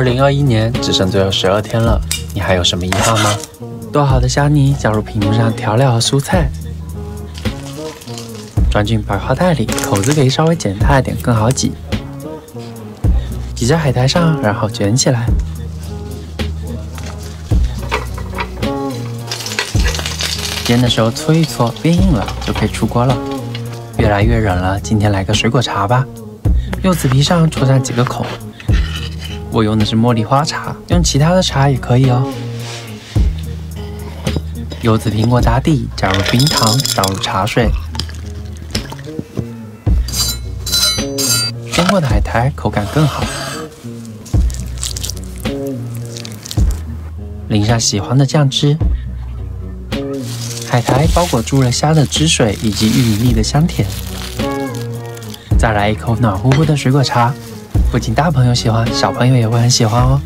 2021年只剩最后12天了，你还有什么遗憾吗？剁好的虾泥加入屏幕上调料和蔬菜，装进白花袋里，口子可以稍微剪大一点，更好挤。挤在海苔上，然后卷起来。 煎的时候搓一搓，变硬了就可以出锅了。越来越冷了，今天来个水果茶吧。柚子皮上戳上几个孔，我用的是茉莉花茶，用其他的茶也可以哦。柚子苹果打底，加入冰糖，倒入茶水。煎过的海苔口感更好。淋上喜欢的酱汁。 海苔包裹住了虾的汁水以及玉米粒的香甜，再来一口暖乎乎的水果茶，不仅大朋友喜欢，小朋友也会很喜欢哦。